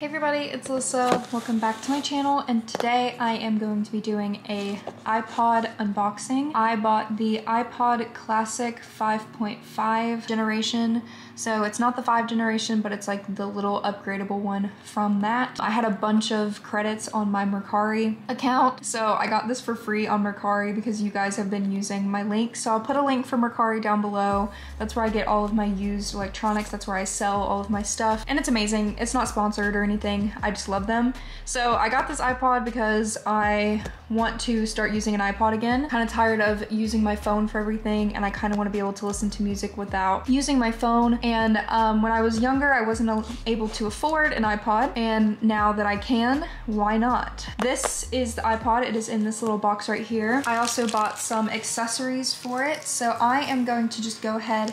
Hey everybody, it's Alyssa. Welcome back to my channel, and today I am going to be doing a iPod unboxing. I bought the iPod Classic 5.5 generation, so it's not the 5 generation, but it's like the little upgradable one from that. I had a bunch of credits on my Mercari account, so I got this for free on Mercari because you guys have been using my link. So I'll put a link for Mercari down below. That's where I get all of my used electronics. That's where I sell all of my stuff, and it's amazing. It's not sponsored or anything. I just love them. So I got this iPod because I want to start using an iPod again. Kind of tired of using my phone for everything, and I kind of want to be able to listen to music without using my phone. And when I was younger, I wasn't able to afford an iPod, and now that I can, why not? This is the iPod. It is in this little box right here. I also bought some accessories for it, so I am going to just go ahead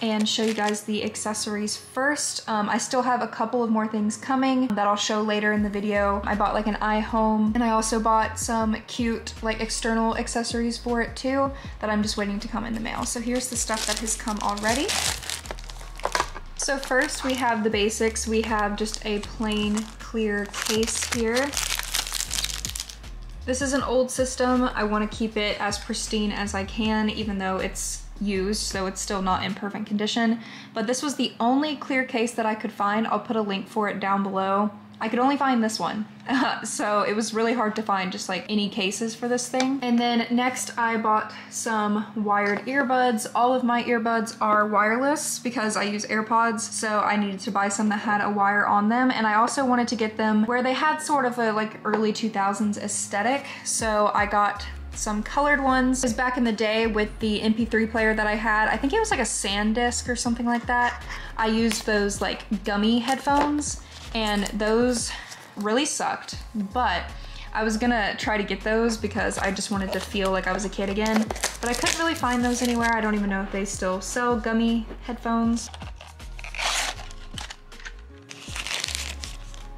and show you guys the accessories first. I still have a couple of more things coming that I'll show later in the video. I bought like an iHome, and I also bought some cute like external accessories for it too that I'm just waiting to come in the mail. So here's the stuff that has come already. So first we have the basics. We have just a plain clear case here. This is an old system. I want to keep it as pristine as I can, even though it's used, so it's still not in perfect condition. But this was the only clear case that I could find. I'll put a link for it down below. I could only find this one. So it was really hard to find just like any cases for this thing. And then next I bought some wired earbuds. All of my earbuds are wireless because I use AirPods, so I needed to buy some that had a wire on them. And I also wanted to get them where they had sort of a like early 2000s aesthetic, so I got some colored ones. It was back in the day with the MP3 player that I had. I think it was like a SanDisk or something like that. I used those like gummy headphones, and those really sucked, but I was gonna try to get those because I just wanted to feel like I was a kid again, but I couldn't really find those anywhere. I don't even know if they still sell gummy headphones.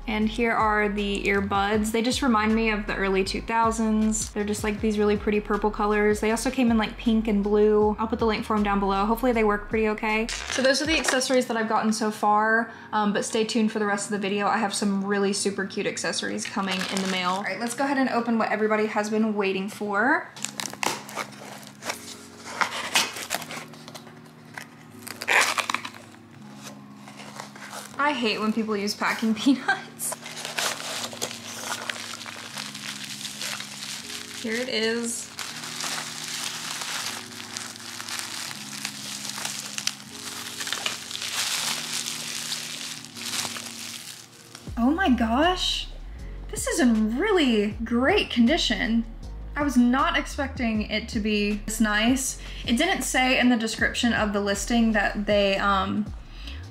And here are the earbuds. They just remind me of the early 2000s. They're just like these really pretty purple colors. They also came in like pink and blue. I'll put the link for them down below. Hopefully they work pretty okay. So those are the accessories that I've gotten so far, but stay tuned for the rest of the video. I have some really super cute accessories coming in the mail. All right, let's go ahead and open what everybody has been waiting for. I hate when people use packing peanuts. Here it is. Oh my gosh, this is in really great condition. I was not expecting it to be this nice. It didn't say in the description of the listing that they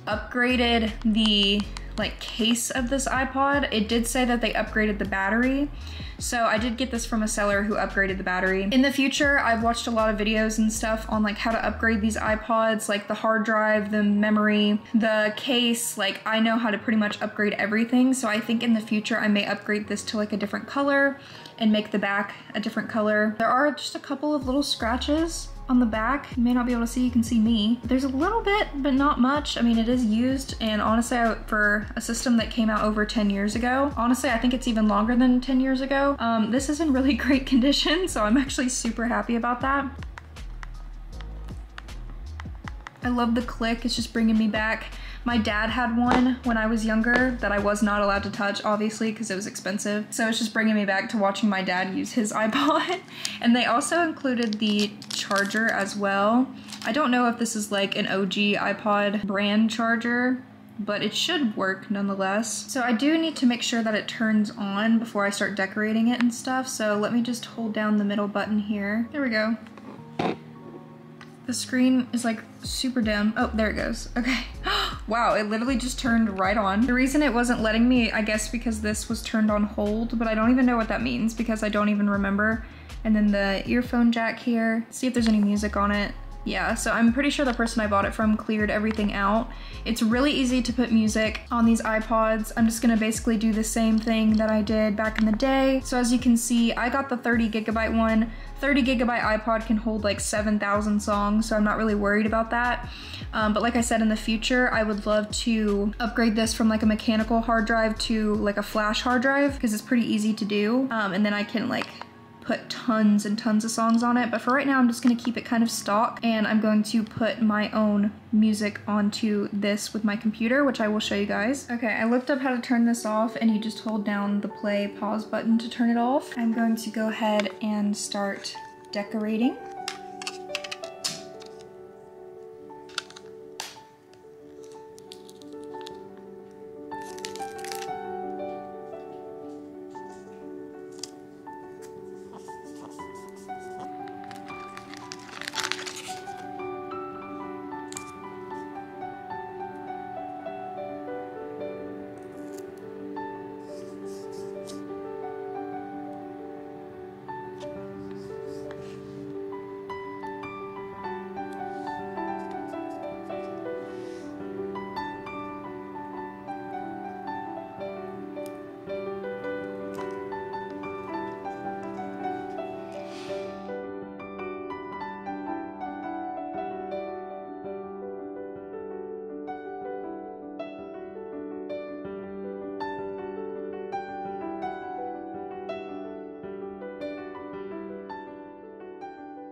upgraded the like case of this iPod. It did say that they upgraded the battery. So I did get this from a seller who upgraded the battery. In the future, I've watched a lot of videos and stuff on like how to upgrade these iPods, like the hard drive, the memory, the case. Like I know how to pretty much upgrade everything. So I think in the future I may upgrade this to like a different color and make the back a different color. There are just a couple of little scratches on the back. You may not be able to see, you can see me. There's a little bit, but not much. I mean, it is used, and honestly, for a system that came out over 10 years ago, honestly, I think it's even longer than 10 years ago. This is in really great condition, so I'm actually super happy about that. I love the click, it's just bringing me back. My dad had one when I was younger that I was not allowed to touch, obviously, because it was expensive. So it's just bringing me back to watching my dad use his iPod. And they also included the charger as well. I don't know if this is like an OG iPod brand charger, but it should work nonetheless. So I do need to make sure that it turns on before I start decorating it and stuff. So let me just hold down the middle button here. There we go. The screen is like super dim. Oh, there it goes. Okay. Wow, it literally just turned right on. The reason it wasn't letting me, I guess because this was turned on hold, but I don't even know what that means because I don't even remember. And then the earphone jack here. See if there's any music on it. Yeah, so I'm pretty sure the person I bought it from cleared everything out. It's really easy to put music on these iPods. I'm just gonna basically do the same thing that I did back in the day. So as you can see, I got the 30 gigabyte one. 30 gigabyte iPod can hold like 7,000 songs, so I'm not really worried about that. But like I said, in the future, I would love to upgrade this from like a mechanical hard drive to like a flash hard drive, because it's pretty easy to do. And then I can like put tons and tons of songs on it. But for right now, I'm just gonna keep it kind of stock, and I'm going to put my own music onto this with my computer, which I will show you guys. Okay, I looked up how to turn this off, and you just hold down the play pause button to turn it off. I'm going to go ahead and start decorating.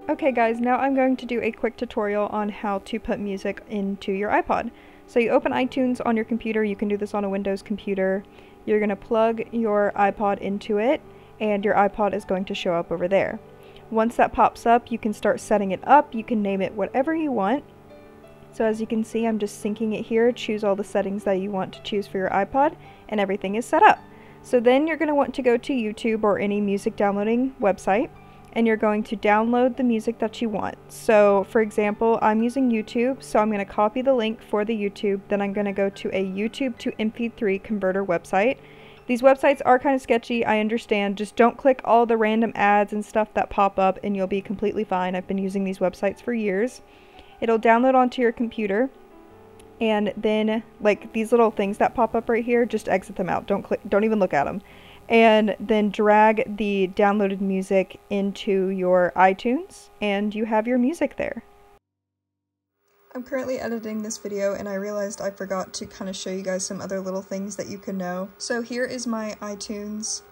Okay guys, now I'm going to do a quick tutorial on how to put music into your iPod. So you open iTunes on your computer, you can do this on a Windows computer. You're going to plug your iPod into it, and your iPod is going to show up over there. Once that pops up, you can start setting it up, you can name it whatever you want. So as you can see, I'm just syncing it here, choose all the settings that you want to choose for your iPod, and everything is set up. So then you're going to want to go to YouTube or any music downloading website, and you're going to download the music that you want. So for example, I'm using YouTube, so I'm going to copy the link for the YouTube, then I'm going to go to a YouTube to MP3 converter website. These websites are kind of sketchy, I understand, just don't click all the random ads and stuff that pop up and you'll be completely fine. I've been using these websites for years. It'll download onto your computer, and then like these little things that pop up right here, just exit them out, don't even look at them. And then drag the downloaded music into your iTunes, and you have your music there. I'm currently editing this video, and I realized I forgot to kind of show you guys some other little things that you can know. So here is my iTunes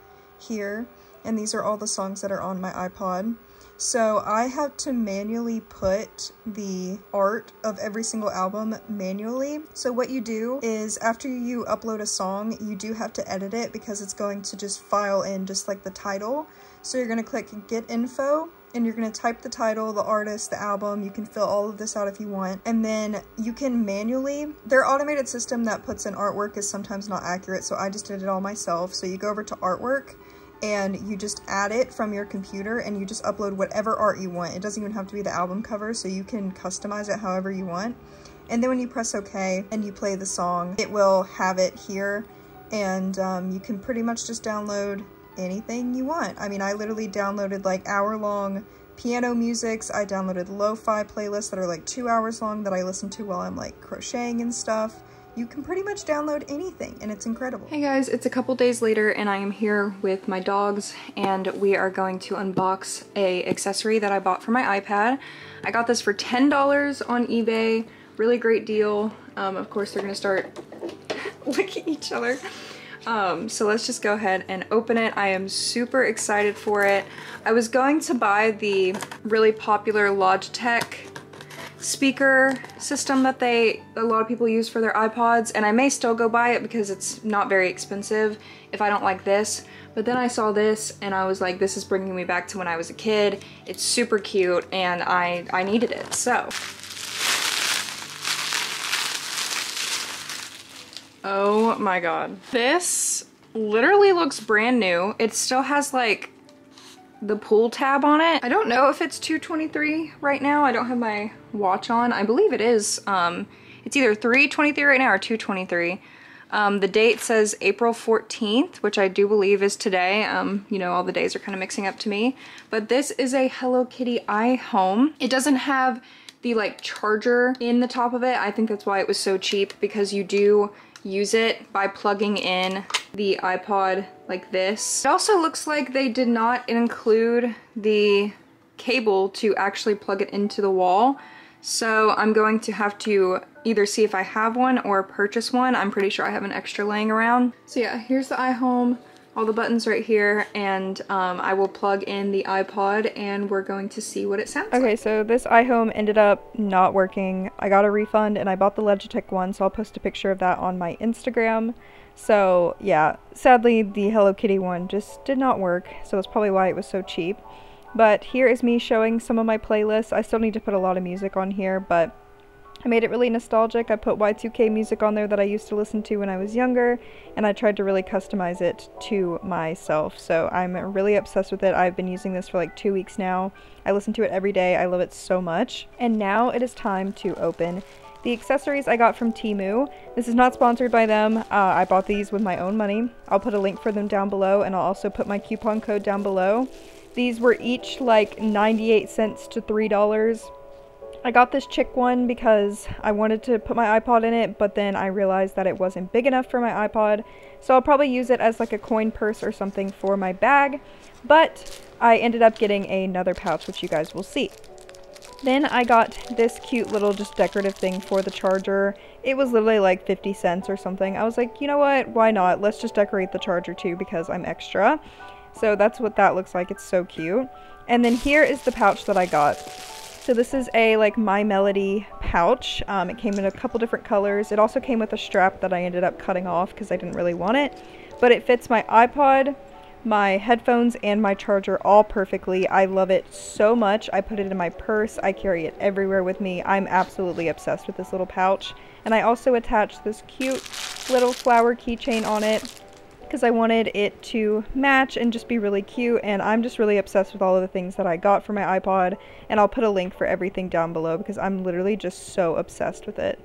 here, and these are all the songs that are on my iPod. So I have to manually put the art of every single album manually. So what you do is after you upload a song, you do have to edit it because it's going to just file in just like the title. So you're going to click Get Info, and you're going to type the title, the artist, the album. You can fill all of this out if you want. And then you can manually, their automated system that puts in artwork is sometimes not accurate, so I just did it all myself. So you go over to artwork, and you just add it from your computer, and you just upload whatever art you want. It doesn't even have to be the album cover, so you can customize it however you want. And then when you press OK and you play the song, it will have it here, and you can pretty much just download anything you want. I mean, I literally downloaded like hour-long piano musics. I downloaded lo-fi playlists that are like 2 hours long that I listen to while I'm like crocheting and stuff. You can pretty much download anything, and it's incredible. Hey guys, it's a couple days later, and I am here with my dogs, and we are going to unbox an accessory that I bought for my iPad. I got this for $10 on eBay, really great deal. Of course, they're gonna start licking each other. So let's just go ahead and open it. I am super excited for it. I was going to buy the really popular Logitech speaker system that a lot of people use for their iPods, and I may still go buy it because it's not very expensive if I don't like this, but then I saw this and I was like, this is bringing me back to when I was a kid. It's super cute, and I needed it. So oh my god, this literally looks brand new. It still has like the pull tab on it. I don't know if it's 223 right now. I don't have my watch on. I believe it is. It's either 323 right now or 223. The date says April 14th, which I do believe is today. You know, all the days are kind of mixing up to me. But this is a Hello Kitty iHome. It doesn't have the like charger in the top of it. I think that's why it was so cheap, because you do use it by plugging in the iPod like this. It also looks like they did not include the cable to actually plug it into the wall. So I'm going to have to either see if I have one or purchase one. I'm pretty sure I have an extra laying around. So yeah, here's the iHome, all the buttons right here, and I will plug in the iPod and we're going to see what it sounds like. Okay, so this iHome ended up not working. I got a refund and I bought the Logitech one, so I'll post a picture of that on my Instagram. So yeah, sadly the Hello Kitty one just did not work, so that's probably why it was so cheap. But here is me showing some of my playlists. I still need to put a lot of music on here, but I made it really nostalgic. I put Y2K music on there that I used to listen to when I was younger, and I tried to really customize it to myself. So I'm really obsessed with it. I've been using this for like 2 weeks now. I listen to it every day. I love it so much. And now it is time to open the accessories I got from Temu. This is not sponsored by them. I bought these with my own money. I'll put a link for them down below, and I'll also put my coupon code down below. These were each like 98 cents to $3. I got this chick one because I wanted to put my iPod in it, but then I realized that it wasn't big enough for my iPod. So I'll probably use it as like a coin purse or something for my bag, but I ended up getting another pouch, which you guys will see. Then I got this cute little just decorative thing for the charger. It was literally like 50 cents or something. I was like, you know what? Why not? Let's just decorate the charger too, because I'm extra. So that's what that looks like. It's so cute. And then here is the pouch that I got. So this is a like My Melody pouch. It came in a couple different colors. It also came with a strap that I ended up cutting off because I didn't really want it. But it fits my iPod, my headphones, and my charger all perfectly. I love it so much. I put it in my purse. I carry it everywhere with me. I'm absolutely obsessed with this little pouch. And I also attached this cute little flower keychain on it, because I wanted it to match and just be really cute. And I'm just really obsessed with all of the things that I got for my iPod, and I'll put a link for everything down below because I'm literally just so obsessed with it.